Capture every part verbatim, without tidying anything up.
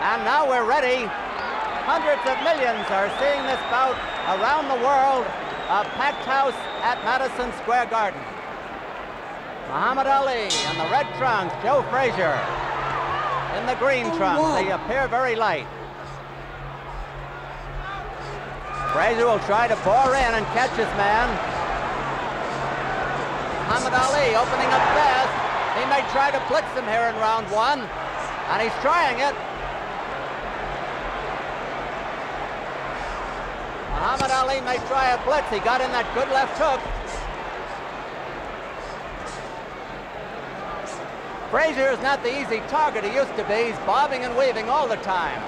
And now we're ready. Hundreds of millions are seeing this bout around the world. A packed house at Madison Square Garden. Muhammad Ali in the red trunks, Joe Frazier in the green oh, trunks. Wow. They appear very light. Frazier will try to bore in and catch his man. Muhammad Ali opening up fast. He may try to blitz him here in round one, and he's trying it. Muhammad Ali may try a blitz. He got in that good left hook. Frazier is not the easy target he used to be. He's bobbing and weaving all the time,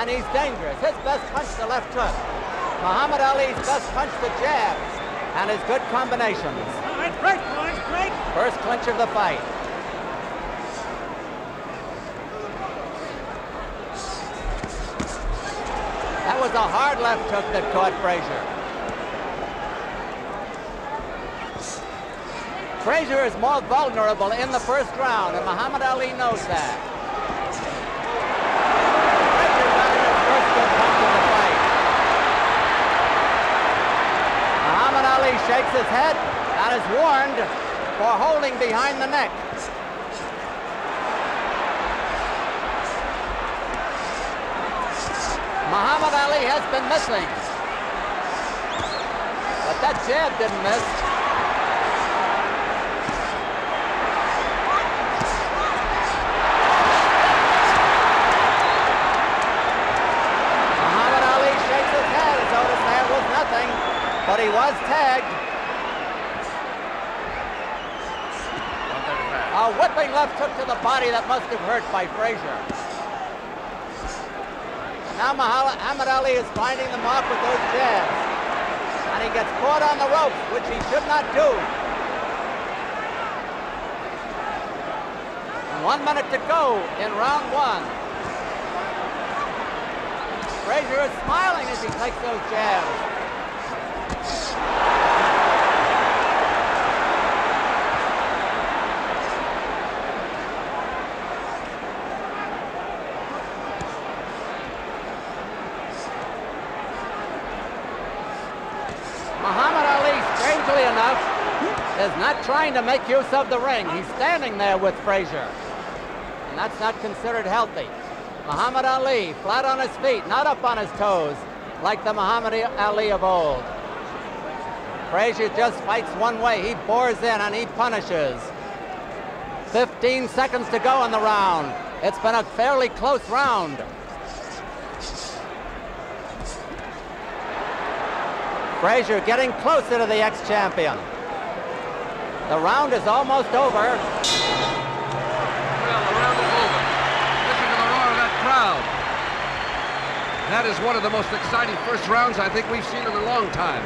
and he's dangerous. His best punch, the left hook. Muhammad Ali's best punch, the jab, and his good combinations. Break, boys, break. First clinch of the fight. That was a hard left hook that caught Frazier. Frazier is more vulnerable in the first round, and Muhammad Ali knows that. Frazier got in his first good punch of the fight. Muhammad Ali shakes his head. That is warned for holding behind the neck. Muhammad Ali has been missing. But that jab didn't miss. Muhammad Ali shakes his head as though his hand was nothing, but he was tagged. A whipping left hook to the body that must have hurt by Frazier. Now Muhammad Ali is finding the mark with those jabs. And he gets caught on the rope, which he should not do. And one minute to go in round one. Frazier is smiling as he takes those jabs. Is not trying to make use of the ring. He's standing there with Frazier. And that's not considered healthy. Muhammad Ali, flat on his feet, not up on his toes, like the Muhammad Ali of old. Frazier just fights one way. He bores in and he punishes. fifteen seconds to go in the round. It's been a fairly close round. Frazier getting closer to the ex-champion. The round is almost over. Well, the round is over. Listen to the roar of that crowd. That is one of the most exciting first rounds I think we've seen in a long time.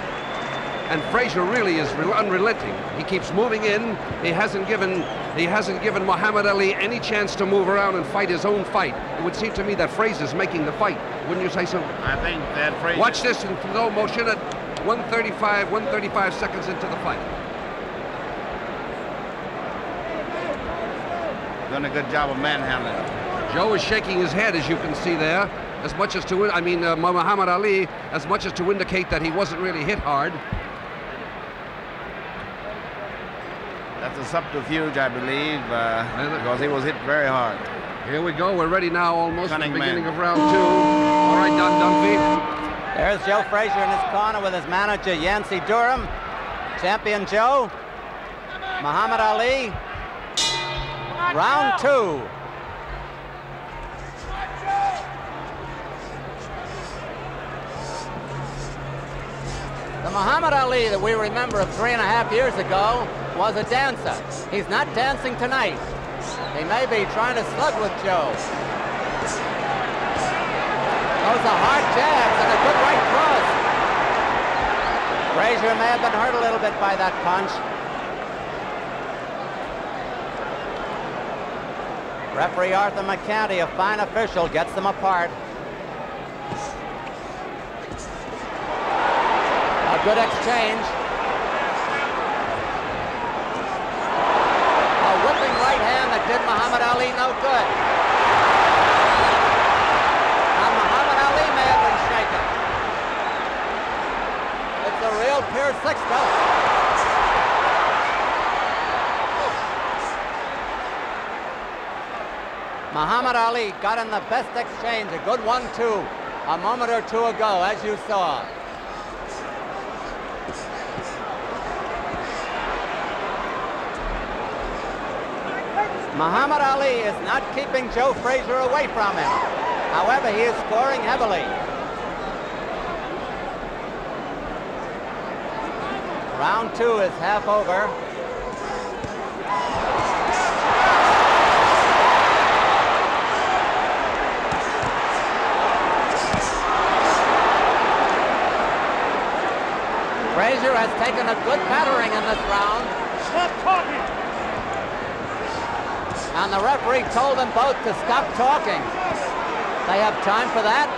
And Frazier really is unrelenting. He keeps moving in. He hasn't given he hasn't given Muhammad Ali any chance to move around and fight his own fight. It would seem to me that Frazier's making the fight. Wouldn't you say so? I think that Frazier. Watch this in slow motion at one thirty-five seconds into the fight. Done a good job of manhandling him. Joe is shaking his head, as you can see there, as much as to, I mean, uh, Muhammad Ali, as much as to indicate that he wasn't really hit hard. That's a subterfuge, I believe, uh, because he was hit very hard. Here we go. We're ready now, almost at the beginning man. of round two. All right, Don Dunphy. There's Joe Frazier in his corner with his manager, Yancey Durham. Champion Joe, Muhammad Ali. Round two. The Muhammad Ali that we remember of three and a half years ago was a dancer. He's not dancing tonight. He may be trying to slug with Joe. Those are hard jabs and a good right cross. Frazier may have been hurt a little bit by that punch. Referee Arthur McConaughey, a fine official, gets them apart. A good exchange. A whipping right hand that did Muhammad Ali no good. Muhammad Ali got in the best exchange, a good one two, a moment or two ago, as you saw. Muhammad Ali is not keeping Joe Frazier away from him. However, he is scoring heavily. Round two is half over. Frazier has taken a good battering in this round. Stop talking! And the referee told them both to stop talking. They have time for that.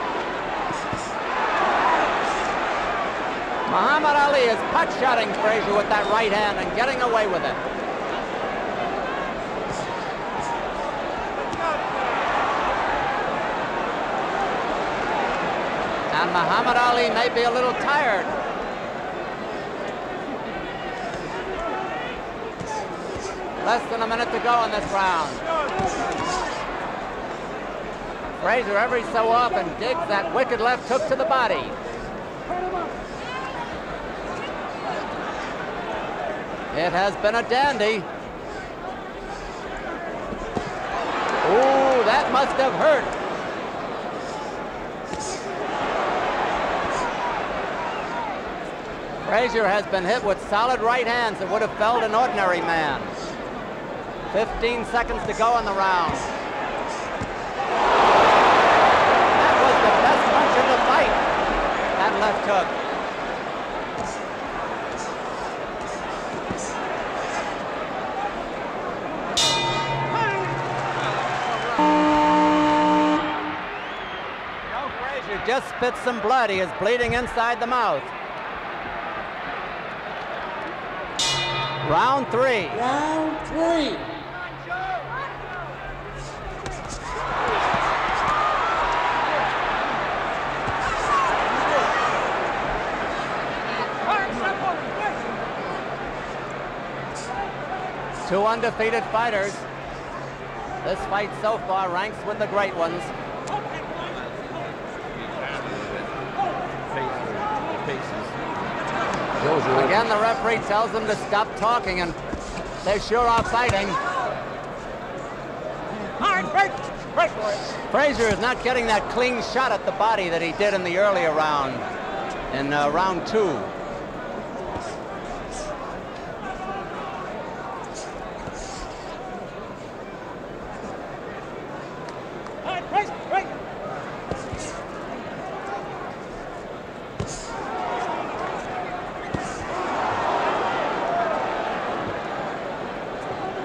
Muhammad Ali is putt-shotting Frazier with that right hand and getting away with it. And Muhammad Ali may be a little tired. Less than a minute to go in this round. Frazier every so often digs that wicked left hook to the body. It has been a dandy. Ooh, that must have hurt. Frazier has been hit with solid right hands that would have felled an ordinary man. fifteen seconds to go in the round. That was the best punch in the fight, that left hook. Joe Frazier just spit some blood. He is bleeding inside the mouth. Round three. Round three. Two undefeated fighters. This fight so far ranks with the great ones. Again, the referee tells them to stop talking, and they sure are fighting. Frazier is not getting that clean shot at the body that he did in the earlier round, in uh, round two.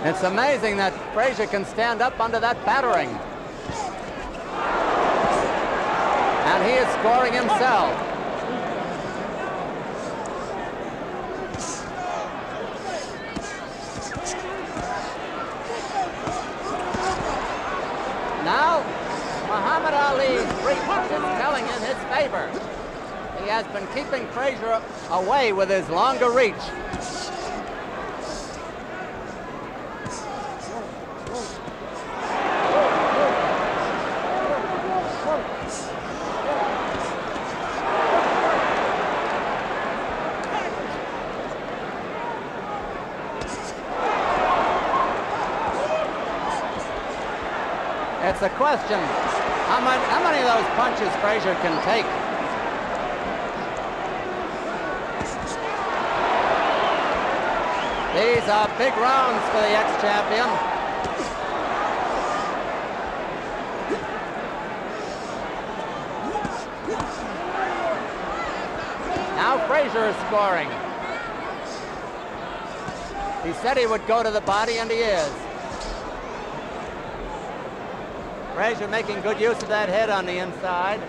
It's amazing that Frazier can stand up under that battering. And he is scoring himself. Now, Muhammad Ali's three punches telling in his favor. He has been keeping Frazier away with his longer reach. It's a question how many, how many of those punches Frazier can take. These are big rounds for the ex-champion. Now Frazier is scoring. He said he would go to the body, and he is. Frazier making good use of that head on the inside.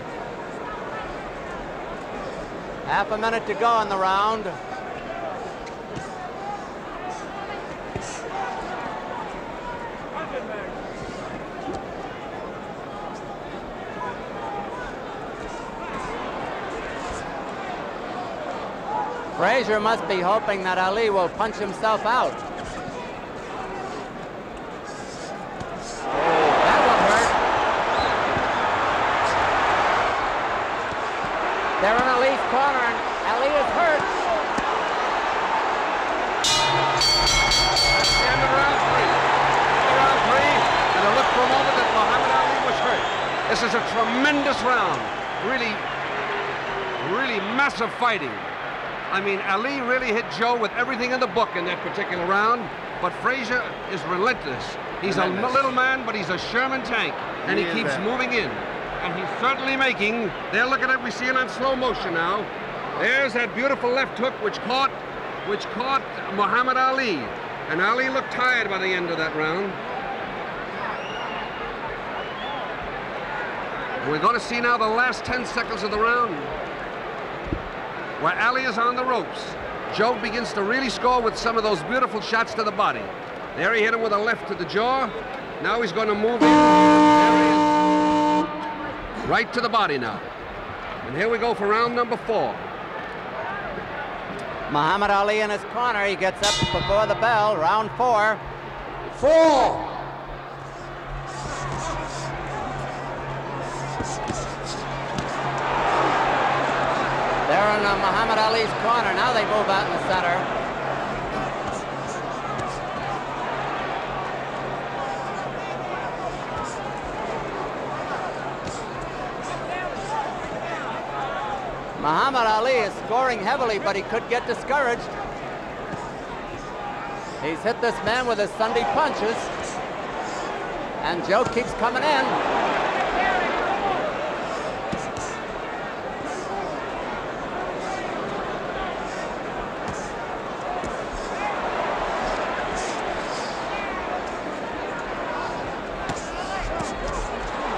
Half a minute to go in the round. Frazier must be hoping that Ali will punch himself out. Oh, that will hurt. corner, and Ali is hurt. That's the end of round three. Round three, and it looked for a moment that Muhammad Ali was hurt. This is a tremendous round. Really, really massive fighting. I mean, Ali really hit Joe with everything in the book in that particular round, but Frazier is relentless. He's relentless. a little man, but he's a Sherman tank, and he, he keeps that. moving in. And he's certainly making, they're looking at, we see it on slow motion now. There's that beautiful left hook which caught, which caught Muhammad Ali. And Ali looked tired by the end of that round. We're going to see now the last ten seconds of the round, where Ali is on the ropes. Joe begins to really score with some of those beautiful shots to the body. There he hit him with a left to the jaw. Now he's going to move in. There he is. Right to the body now. And here we go for round number four. Muhammad Ali in his corner. He gets up before the bell. Round four. Four! They're in Muhammad Ali's corner. Now they move out in the center. Muhammad Ali is scoring heavily, but he could get discouraged. He's hit this man with his Sunday punches. And Joe keeps coming in.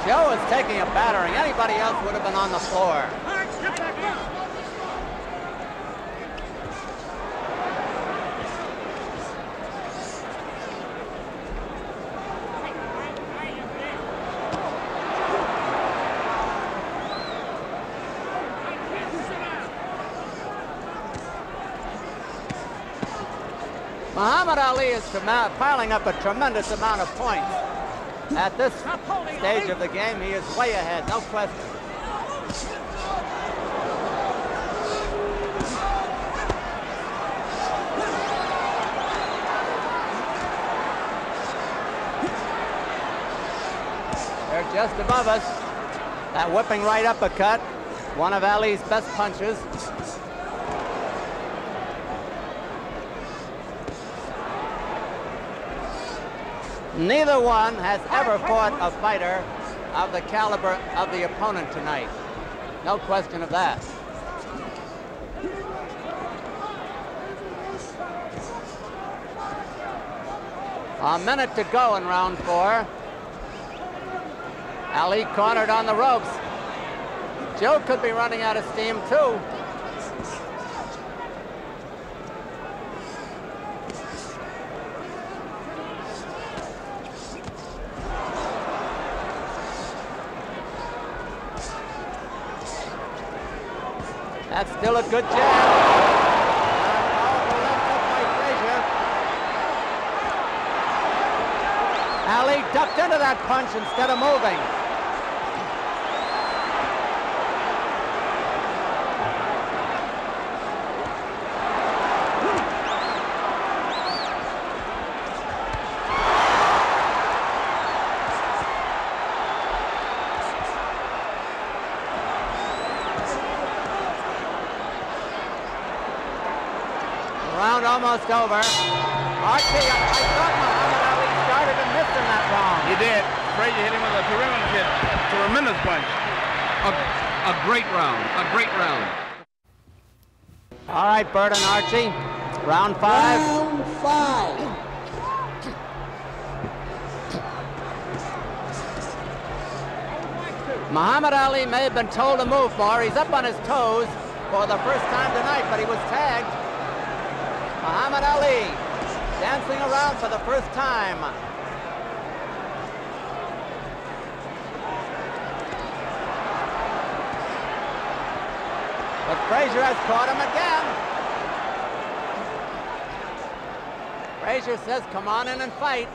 Joe is taking a battering. Anybody else would have been on the floor. Muhammad Ali is piling up a tremendous amount of points. At this stage of the game, he is way ahead, no question. They're just above us. That whipping right uppercut, one of Ali's best punches. Neither one has ever fought a fighter of the caliber of the opponent tonight. No question of that. A minute to go in round four. Ali cornered on the ropes. Joe could be running out of steam, too. That's still a good jab. Oh, Ali ducked into that punch instead of moving. Round almost over. Archie, I, I thought Muhammad Ali started to miss in that round. He did. Frazier hit him with a tremendous hit, tremendous punch. A, a great round, a great round. All right, Bert and Archie, round five. Round five. Muhammad Ali may have been told to move more. He's up on his toes for the first time tonight, but he was tagged. Muhammad Ali dancing around for the first time. But Frazier has caught him again. Frazier says, come on in and fight.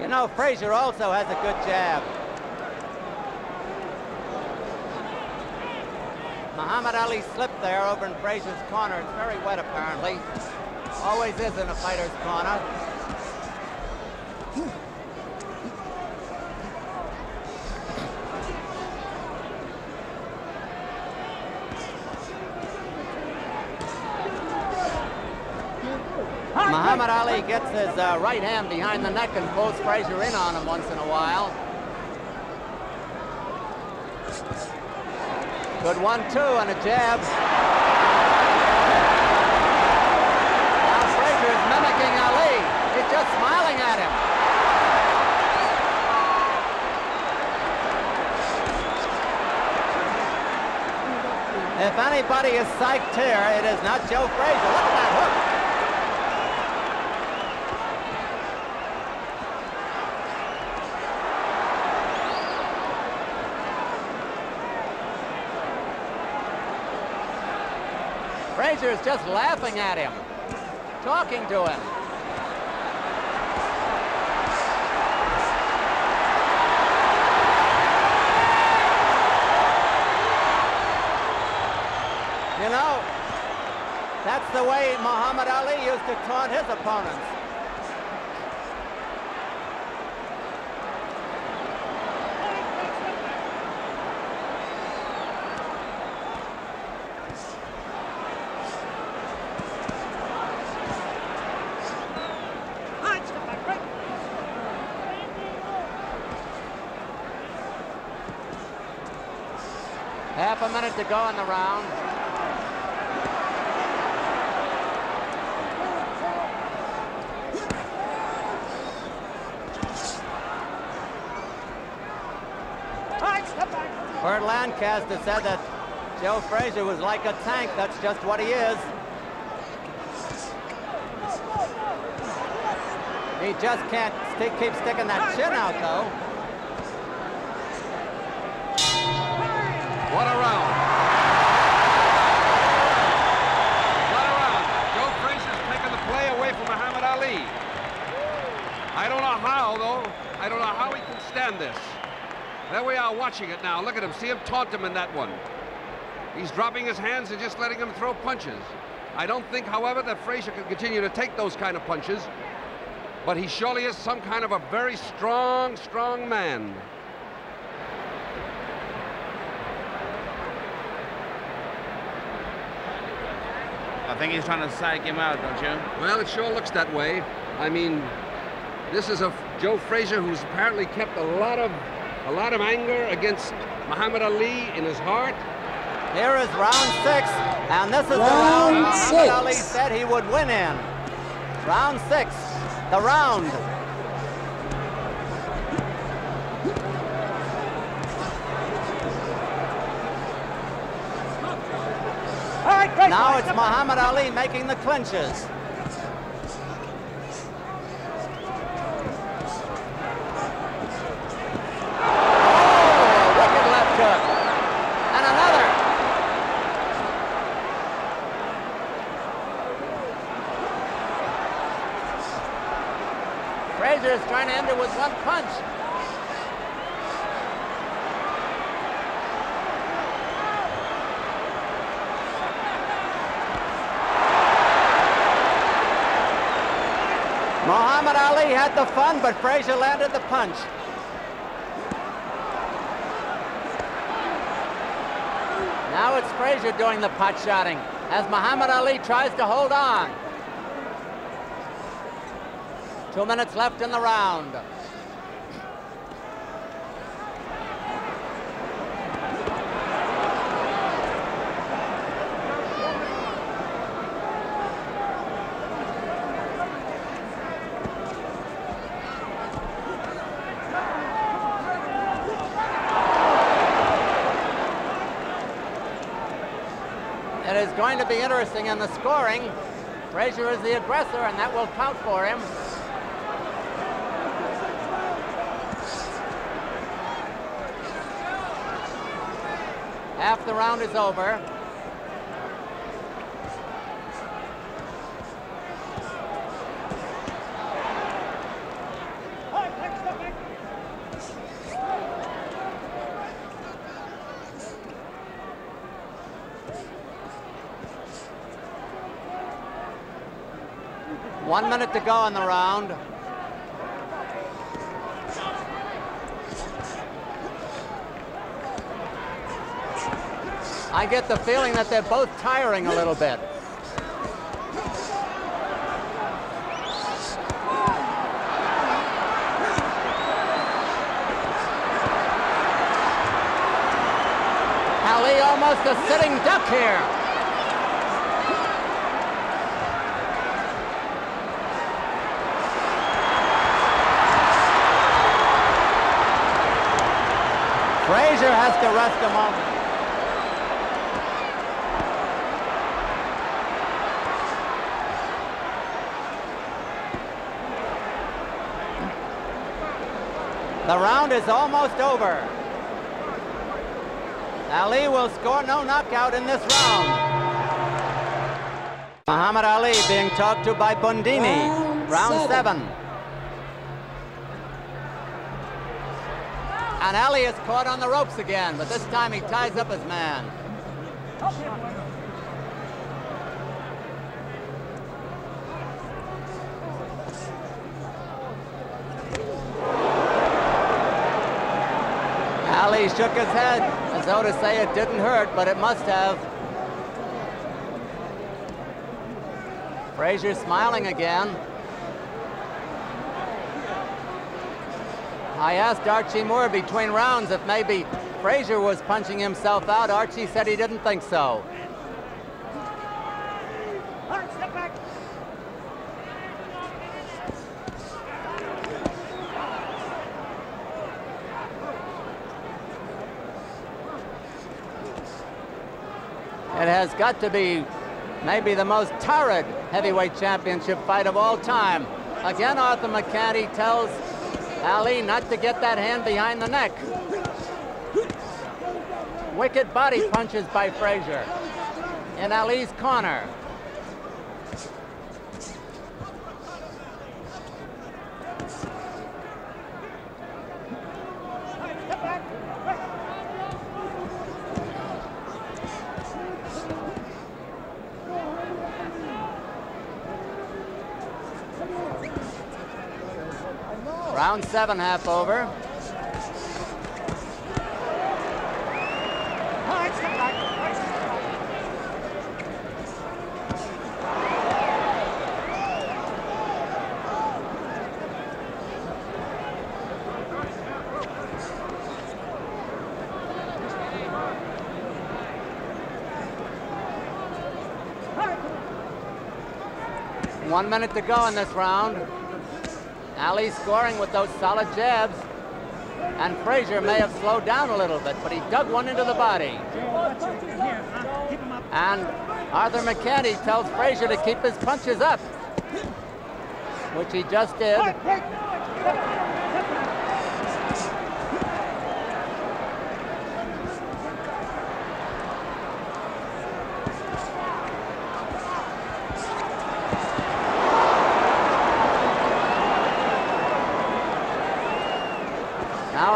You know, Frazier also has a good jab. Muhammad Ali slipped there over in Frazier's corner. It's very wet, apparently. Always is in a fighter's corner. Muhammad Ali gets his uh, right hand behind the neck and pulls Frazier in on him once in a while. Good one-two on a jab. Now Frazier is mimicking Ali. He's just smiling at him. If anybody is psyched here, it is not Joe Frazier. Look at that hook. Frazier is just laughing at him, talking to him. You know, that's the way Muhammad Ali used to taunt his opponents. Half a minute to go in the round. Bert Lancaster said that Joe Frazier was like a tank. That's just what he is. He just can't st- keep sticking that chin out, though. What a round. What a round. Joe Frazier's taking the play away from Muhammad Ali. I don't know how, though. I don't know how he can stand this. There we are watching it now. Look at him. See him taunt him in that one. He's dropping his hands and just letting him throw punches. I don't think, however, that Frazier can continue to take those kind of punches. But he surely is some kind of a very strong, strong man. I think he's trying to psych him out, don't you? Well, it sure looks that way. I mean, this is a Joe Frazier who's apparently kept a lot of a lot of anger against Muhammad Ali in his heart. Here is round six, and this is round the round Muhammad Ali said he would win in. Round six, the round. Now it's Muhammad Ali making the clinches. Oh, wicked left hook. And another. Frazier is trying to end it with one punch. Muhammad Ali had the fun, but Frazier landed the punch. Now it's Frazier doing the pot shotting as Muhammad Ali tries to hold on. Two minutes left in the round. It is going to be interesting in the scoring. Frazier is the aggressor, and that will count for him. Half the round is over. One minute to go in the round. I get the feeling that they're both tiring a little bit. Ali almost a sitting duck here. Frazier has to rest a moment. The round is almost over. Ali will score no knockout in this round. Muhammad Ali being talked to by Bundini. Round, round seven. seven. And Ali is caught on the ropes again, but this time he ties up his man. Ali shook his head, as though to say it didn't hurt, but it must have. Frazier smiling again. I asked Archie Moore between rounds if maybe Frazier was punching himself out. Archie said he didn't think so. It has got to be maybe the most torrid heavyweight championship fight of all time. Again, Arthur McConaughey tells Ali not to get that hand behind the neck. Wicked body punches by Frazier in Ali's corner. Round seven, half over. One minute to go in this round. Ali scoring with those solid jabs, and Frazier may have slowed down a little bit, but he dug one into the body. And Arthur McKinney tells Frazier to keep his punches up, which he just did.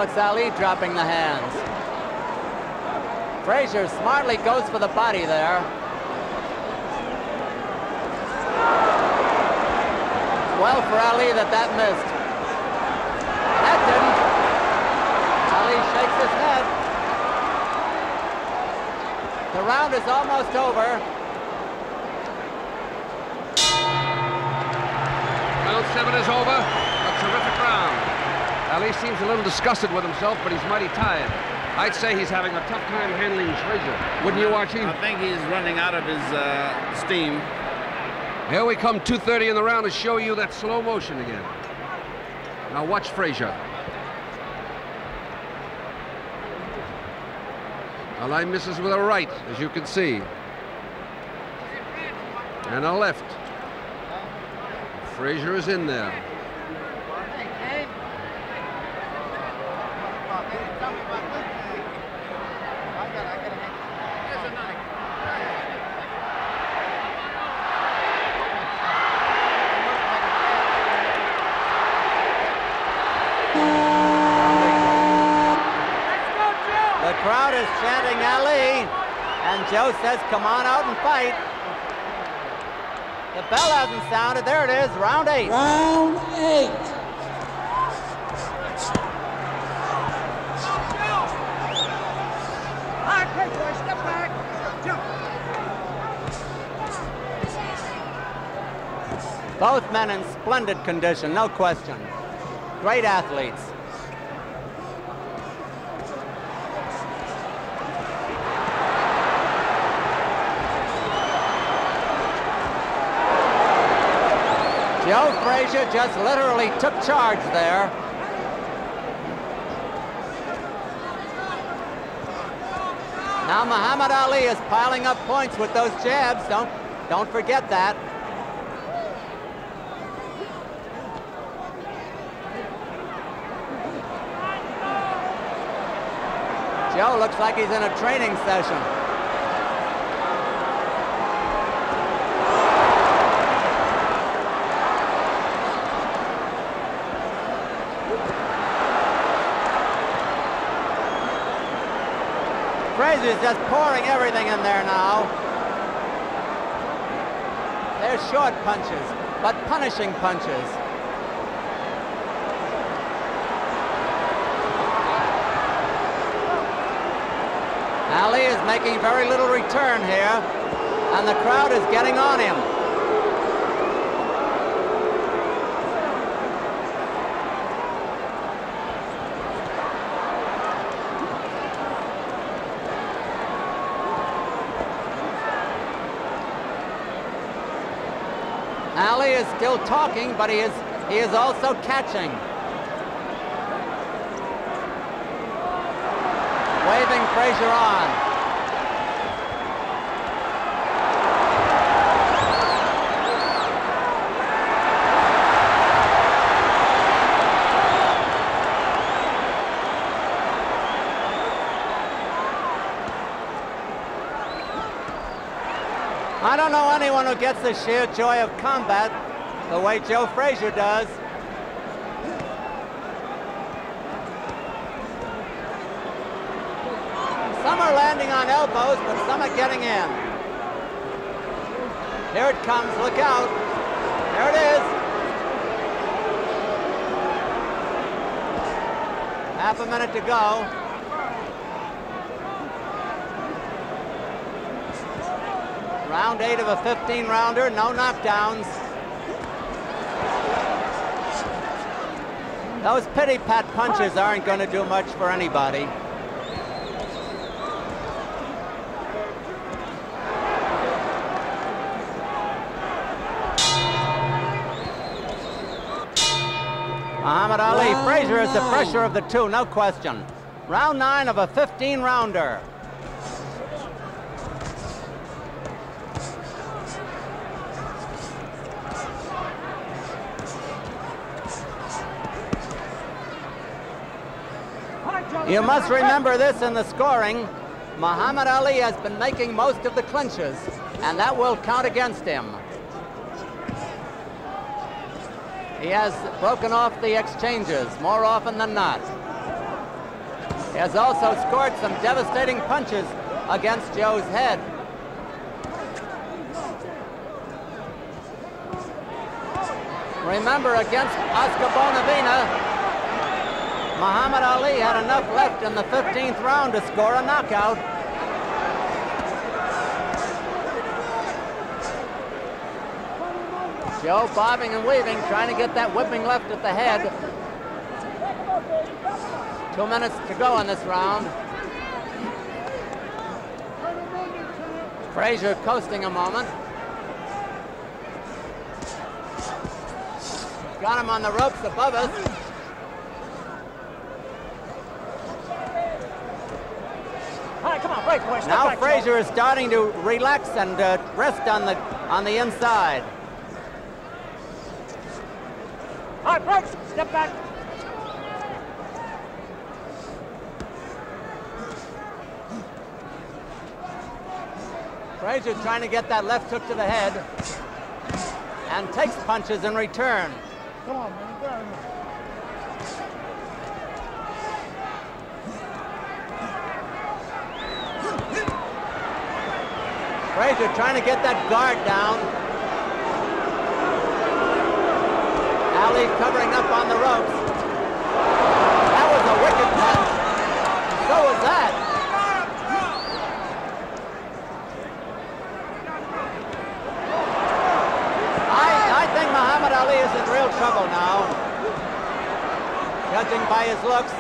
It's Ali dropping the hands. Frazier smartly goes for the body there. Well for Ali that that missed. That didn't. Ali shakes his head. The round is almost over. Round seven is over. A terrific round. Ali seems a little disgusted with himself, but he's mighty tired. I'd say he's having a tough time handling Frazier. Wouldn't you, Archie? I think he's running out of his uh, steam. Here we come, two thirty in the round, to show you that slow motion again. Now watch Frazier. Ali misses with a right, as you can see. And a left. Frazier is in there. Chanting Ali, and Joe says, come on out and fight. The bell hasn't sounded. There it is, round eight. Round eight. Both men in splendid condition, no question. Great athletes. Joe Frazier just literally took charge there. Now Muhammad Ali is piling up points with those jabs. Don't, don't forget that. Joe looks like he's in a training session. Frazier's just pouring everything in there now. They're short punches, but punishing punches. Ali is making very little return here, and the crowd is getting on him. Ali is still talking, but he is, he is also catching. Waving Frazier on. I don't know anyone who gets the sheer joy of combat the way Joe Frazier does. Some are landing on elbows, but some are getting in. Here it comes, look out. There it is. Half a minute to go. Round eight of a fifteen rounder, no knockdowns. Those pity pat punches aren't going to do much for anybody. Muhammad Ali, round Frazier is the pressure of the two, no question. Round nine of a fifteen rounder. You must remember this in the scoring. Muhammad Ali has been making most of the clinches, and that will count against him. He has broken off the exchanges more often than not. He has also scored some devastating punches against Joe's head. Remember, against Oscar Bonavena, Muhammad Ali had enough left in the fifteenth round to score a knockout. Joe bobbing and weaving, trying to get that whipping left at the head. Two minutes to go in this round. Frazier coasting a moment. Got him on the ropes above us. All right, come on, break, boy. Now Frazier is starting to relax and uh, rest on the on the inside. All right, break. Step back. Frazier trying to get that left hook to the head and takes punches in return. Come on, man. Get out of here. Frazier trying to get that guard down. Dundee covering up on the ropes. That was a wicked punch. So was that. I, I think Muhammad Ali is in real trouble now, judging by his looks.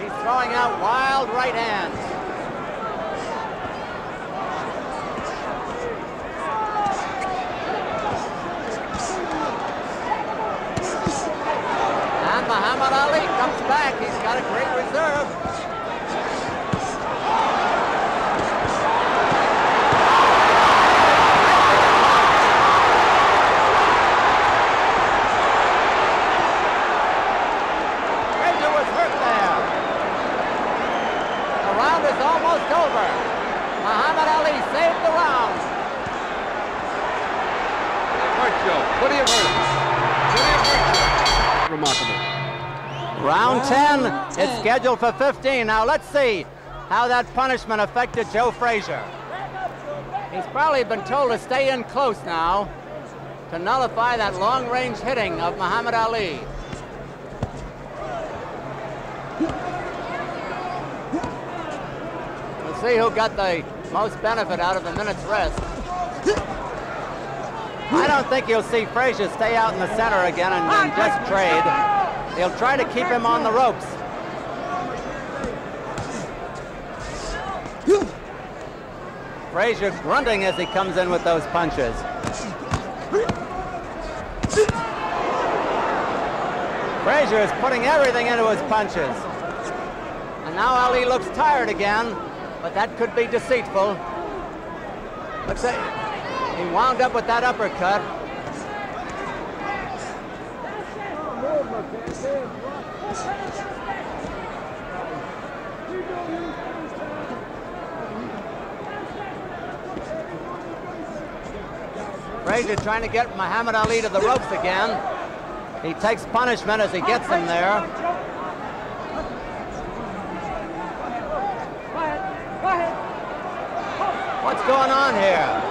He's throwing out wild right hands. Muhammad Ali comes back. He's got a great reserve. Frazier was hurt there. The round is almost over. Muhammad Ali saved the round. Hurt, Joe. What do you hurt? What do you hurt? Remarkable. Round ten, it's scheduled for fifteen. Now let's see how that punishment affected Joe Frazier. He's probably been told to stay in close now to nullify that long-range hitting of Muhammad Ali. We'll see who got the most benefit out of the minute's rest. I don't think you'll see Frazier stay out in the center again and, and just trade. They'll try to keep him on the ropes. Frazier grunting as he comes in with those punches. Frazier is putting everything into his punches. And now Ali looks tired again, but that could be deceitful. Looks like he wound up with that uppercut. Frazier trying to get Muhammad Ali to the ropes again. He takes punishment as he gets him there. What's going on here?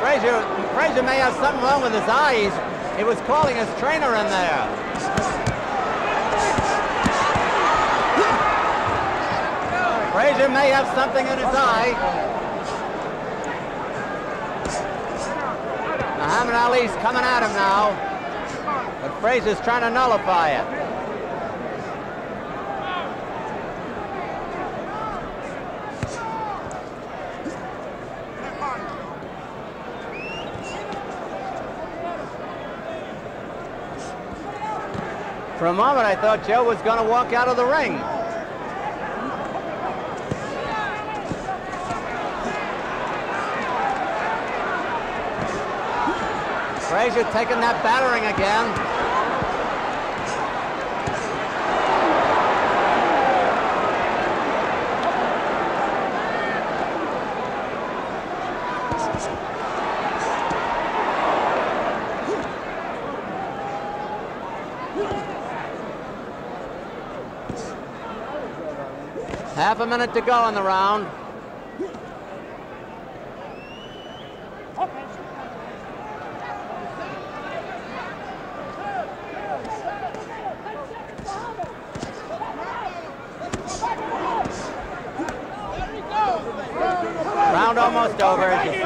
Frazier, Frazier may have something wrong with his eyes. He was calling his trainer in there. Frazier may have something in his eye. Muhammad Ali's coming at him now, but Frazier's trying to nullify it. For a moment, I thought Joe was going to walk out of the ring. Frazier taking that battering again. Half a minute to go in the round. Almost over, as you see.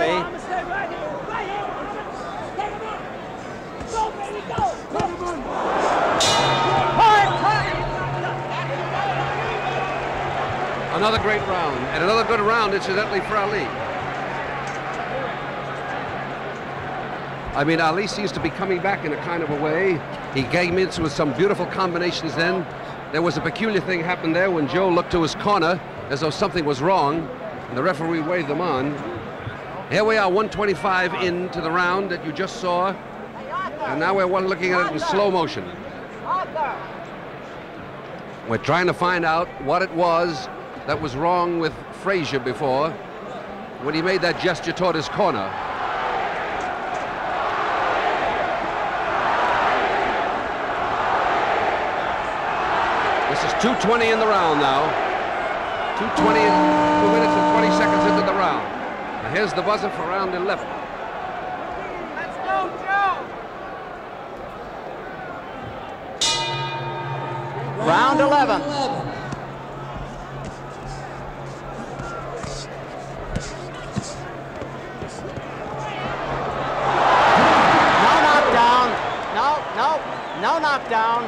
Another great round, and another good round, incidentally, for Ali. I mean, Ali seems to be coming back in a kind of a way. He came in with some beautiful combinations then. There was a peculiar thing happened there when Joe looked to his corner as though something was wrong. And the referee waved them on. Here we are, one twenty-five into the round that you just saw. And now we're one looking at it in slow motion. We're trying to find out what it was that was wrong with Frazier before when he made that gesture toward his corner. This is two twenty in the round now. two twenty, two minutes and twenty seconds into the round. Now here's the buzzer for round eleven. Let's go, Joe! Round eleven. No knockdown. No, no, no knockdown.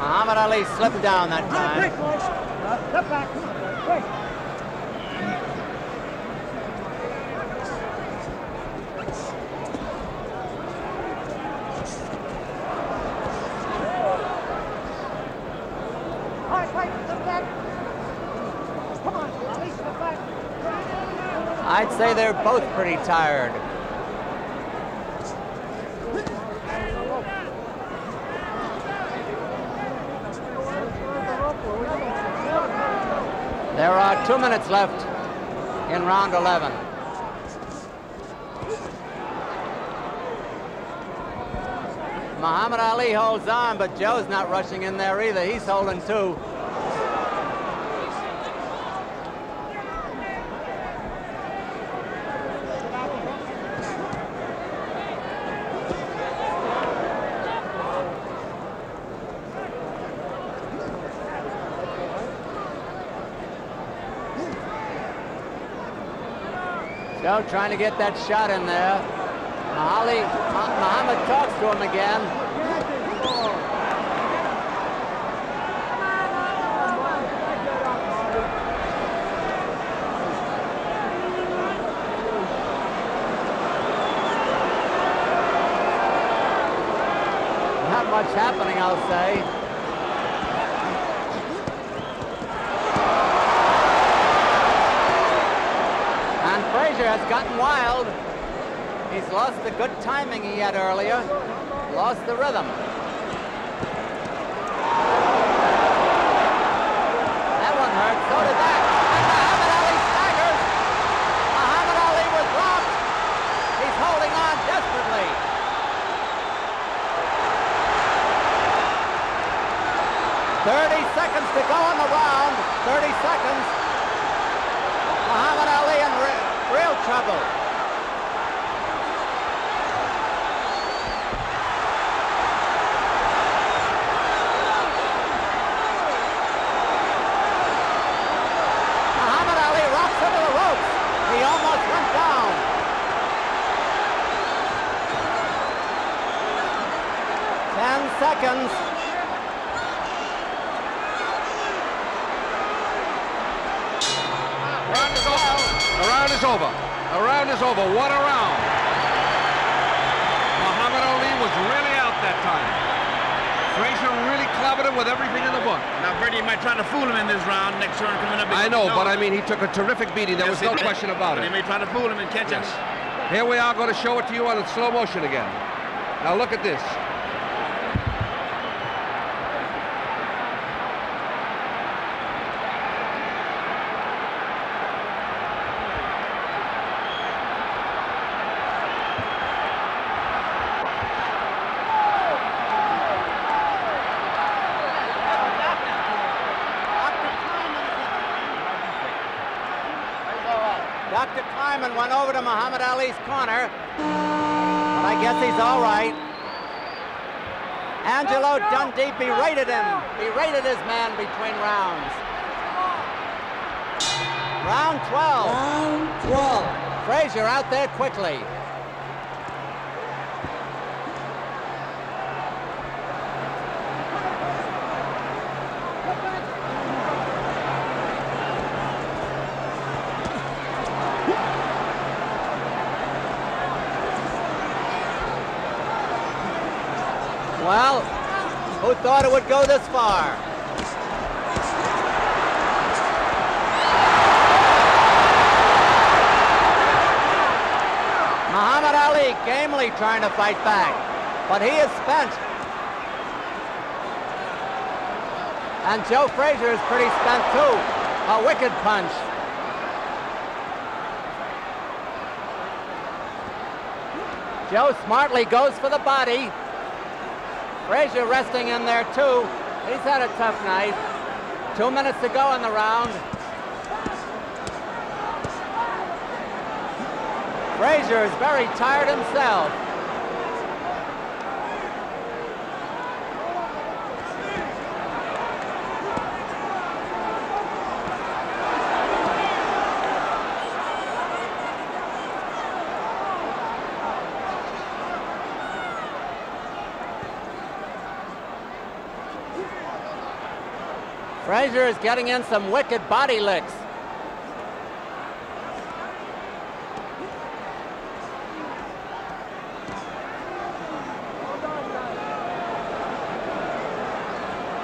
Muhammad Ali slipped down that time. Step back. Quick. I'd say they're both pretty tired. There are two minutes left in round eleven. Muhammad Ali holds on, but Joe's not rushing in there either. He's holding too. Joe trying to get that shot in there. Ali, Muhammad talks to him again. Not much happening, I'll say. Has gotten wild. He's lost the good timing he had earlier, lost the rhythm. That one hurt, so did that. And Muhammad Ali staggers. Muhammad Ali was robbed. He's holding on desperately. thirty seconds to go on the round. thirty seconds. Muhammad Ali and real trouble. Muhammad Ali rocks into the ropes. He almost went down. Ten seconds. The round is over. The round is over. What a round. Muhammad Ali was really out that time. Frazier really clobbered him with everything in the book. Now, Bernie might try to fool him in this round next round coming up. I know, but I mean, he took a terrific beating. There yes, was no question about it. He may try to fool him and catch yes. him. Here we are, going to show it to you on slow motion again. Now, look at this. Doctor Kleiman went over to Muhammad Ali's corner, but I guess he's all right. Angelo Dundee berated him, berated his man between rounds. Round twelve. Round twelve. Frazier out there quickly. Well, who thought it would go this far? Muhammad Ali gamely trying to fight back, but he is spent. And Joe Frazier is pretty spent too. A wicked punch. Joe smartly goes for the body. Frazier resting in there too. He's had a tough night. Two minutes to go in the round. Frazier is very tired himself. Frazier is getting in some wicked body licks.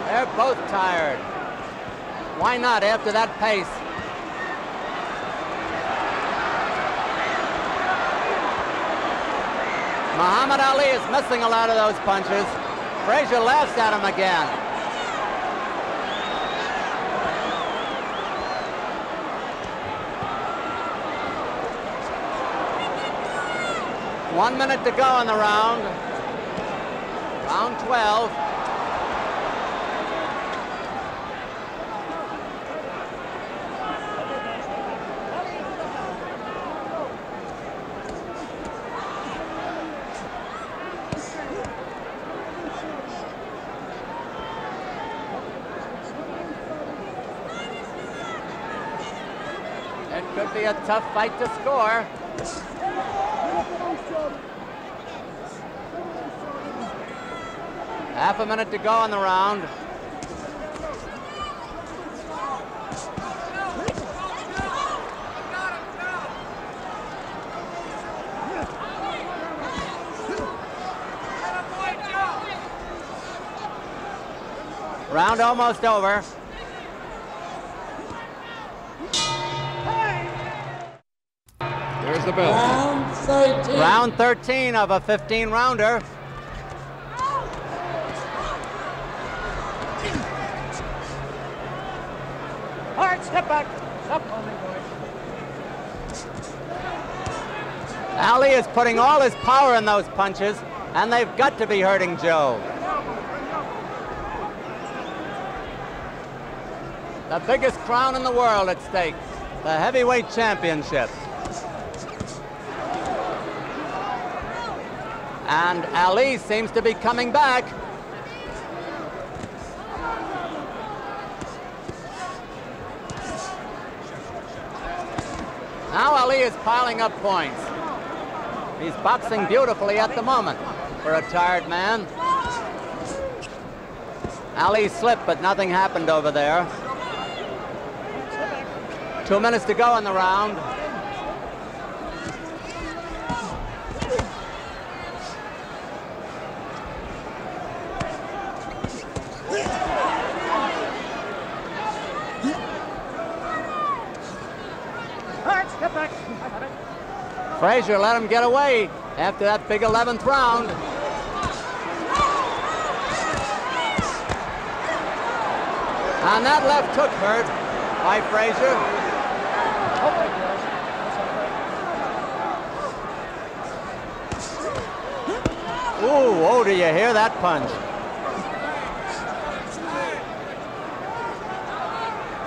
They're both tired. Why not after that pace? Muhammad Ali is missing a lot of those punches. Frazier laughs at him again. One minute to go in the round. Round twelve. It could be a tough fight to score. Half a minute to go on the round. Round almost over. There's the bell. Round thirteen. Round thirteen of a fifteen rounder. Step back. Stop. Ali is putting all his power in those punches, and they've got to be hurting Joe. The biggest crown in the world at stake, the heavyweight championship. And Ali seems to be coming back. Now Ali is piling up points. He's boxing beautifully at the moment for a tired man. Ali slipped, but nothing happened over there. Two minutes to go in the round. Frazier let him get away after that big eleventh round. And that left hook hurt by Frazier. Ooh, oh, do you hear that punch?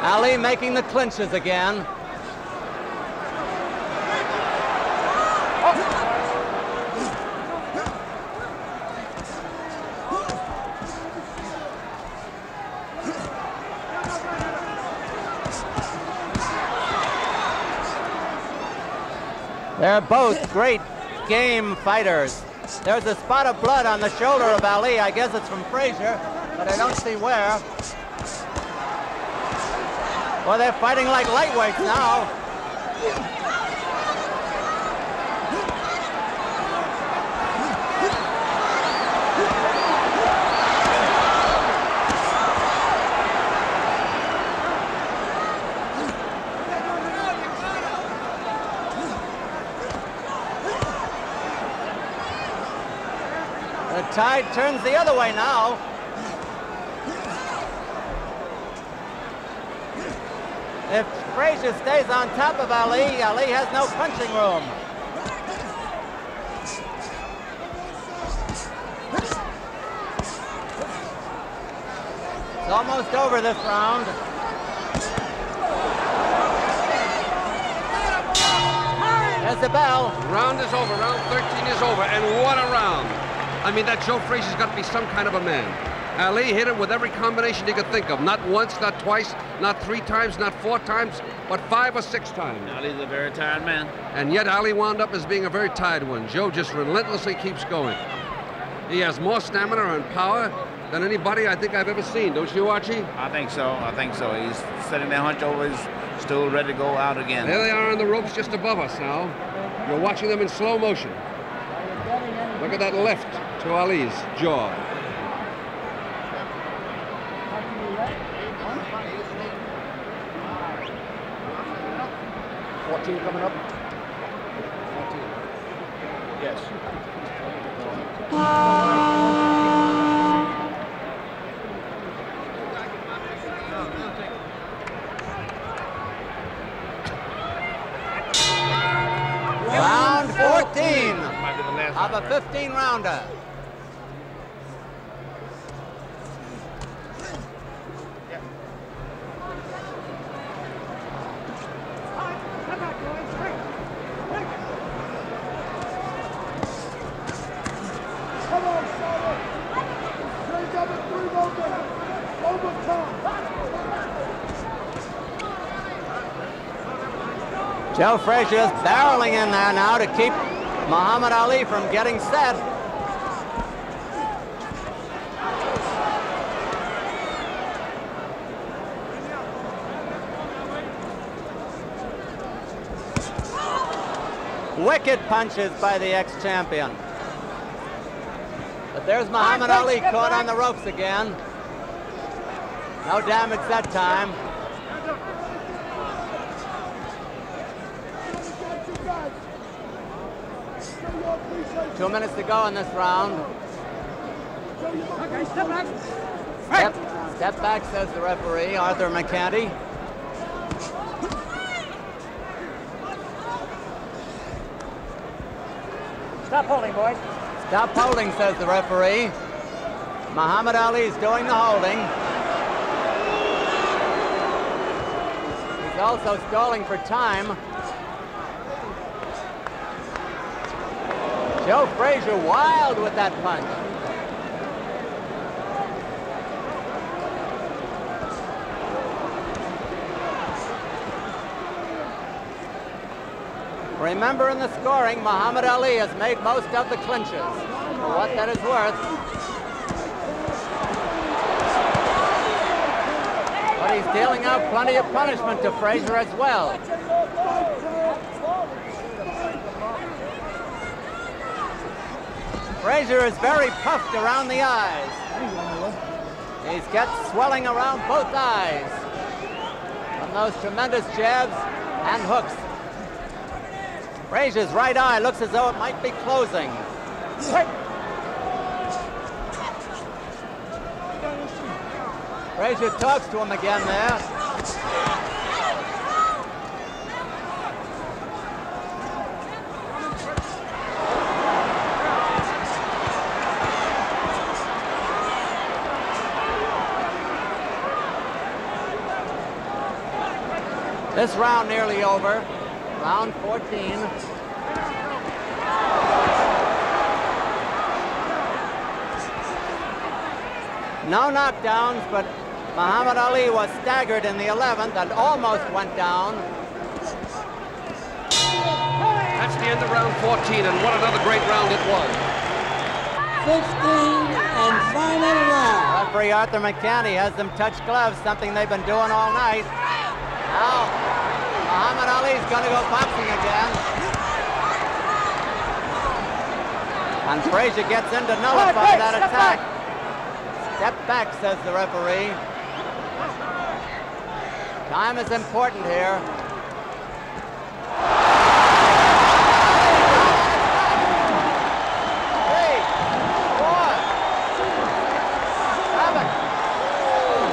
Ali making the clinches again. They're both great game fighters. There's a spot of blood on the shoulder of Ali. I guess it's from Frazier, but I don't see where. Well, they're fighting like lightweights now. Tide turns the other way now. If Frazier stays on top of Ali, Ali has no punching room. It's almost over this round. There's the bell. Round is over. Round thirteen is over. And what a round. I mean, that Joe Frazier's got to be some kind of a man. Ali hit him with every combination he could think of. Not once, not twice, not three times, not four times, but five or six times. Ali's a very tired man. And yet Ali wound up as being a very tired one. Joe just relentlessly keeps going. He has more stamina and power than anybody I think I've ever seen. Don't you, Archie? I think so. I think so. He's sitting there hunched over his stool, ready to go out again. There they are on the ropes just above us now. You're watching them in slow motion. Look at that left to Ali's jaw. fourteen coming up. fourteen. Yes. Of a fifteen rounder. Joe Frazier is barreling in there now to keep Muhammad Ali from getting set. Wicked punches by the ex-champion. But there's Muhammad Ali caught on the ropes again. No damage that time. Two minutes to go in this round. Okay, step back. Step, step back, says the referee, Arthur McConaughey. Stop holding, boys. Stop holding, says the referee. Muhammad Ali's doing the holding. He's also stalling for time. Joe Frazier wild with that punch. Remember in the scoring, Muhammad Ali has made most of the clinches. For what that is worth. But he's dealing out plenty of punishment to Frazier as well. Frazier is very puffed around the eyes. He's got swelling around both eyes from those tremendous jabs and hooks. Frazier's right eye looks as though it might be closing. Frazier talks to him again there. This round nearly over, round fourteen. No knockdowns, but Muhammad Ali was staggered in the eleventh and almost went down. That's the end of round fourteen, and what another great round it was. fifteen and final round. Referee Arthur McConaughey has them touch gloves, something they've been doing all night. Now, Muhammad Ali's going to go boxing again. And Frazier gets in to nullify that attack. Step back, says the referee. Time is important here. Three, four, seven.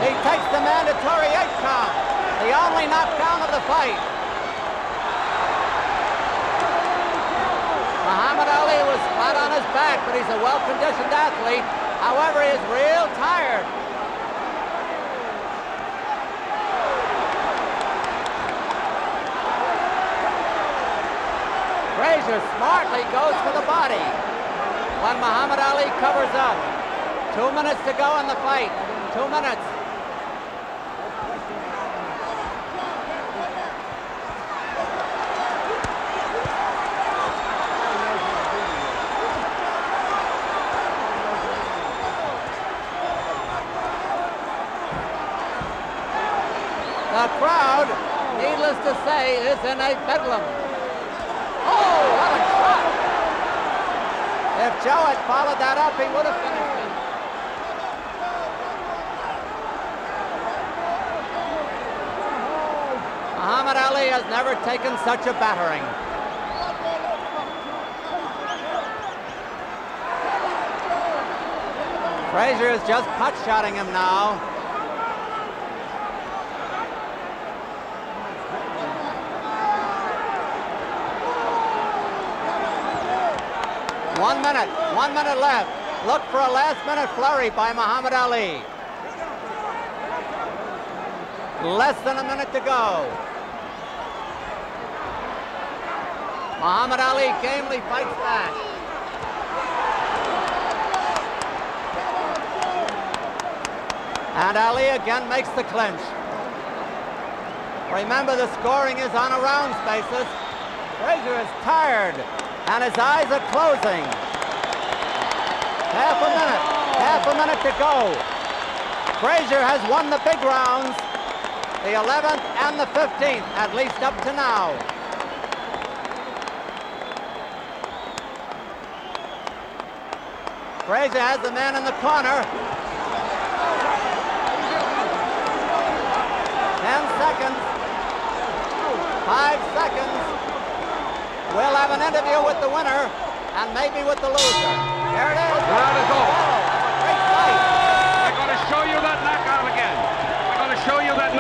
He takes the mandatory eight count. The only knockdown of the fight. Muhammad Ali was flat on his back, but he's a well-conditioned athlete. However, he is real tired. Frazier smartly goes for the body. When Muhammad Ali covers up. Two minutes to go in the fight. Two minutes. The crowd, needless to say, is in a bedlam. Oh, what a shot! If Joe had followed that up, he would have finished it. Muhammad Ali has never taken such a battering. Frazier is just putt-shotting him now. One minute, one minute left. Look for a last-minute flurry by Muhammad Ali. Less than a minute to go. Muhammad Ali gamely fights back. And Ali again makes the clinch. Remember, the scoring is on a rounds basis. Frazier is tired. And his eyes are closing. Half a minute, half a minute to go. Frazier has won the big rounds, the eleventh and the fifteenth, at least up to now. Frazier has the man in the corner. Ten seconds, five seconds. We'll have an interview with the winner and maybe with the loser. There it is. Round is over. Great fight. They're going to show you that knockout again. They're going to show you that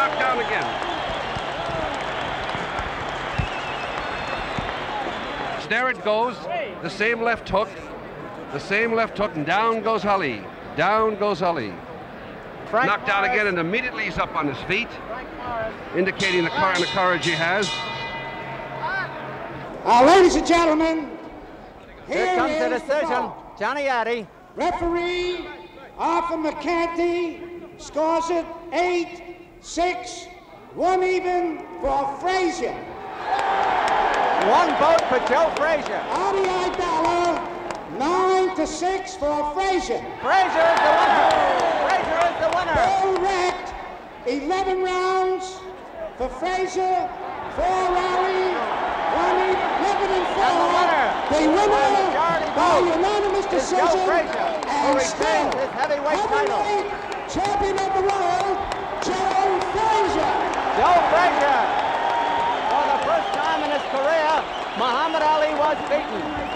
knockdown again. There it goes. The same left hook. The same left hook, and down goes Ali. Down goes Ali. Frank knocked Morris. Out again, and immediately he's up on his feet, indicating the kind of courage he has. Uh, ladies and gentlemen, here, here comes the decision. Johnny Addy. Referee Arthur McConaughey scores it eight six, one even for Frazier. One vote for Joe Frazier. R B I dollar, nine to six for Frazier. Frazier is the winner. Frazier is the winner. Correct. eleven rounds for Frazier, four rally. And the winner, the winner by unanimous decision, and still heavyweight champion of the world, Joe Frazier. Joe Frazier. For the first time in his career, Muhammad Ali was beaten.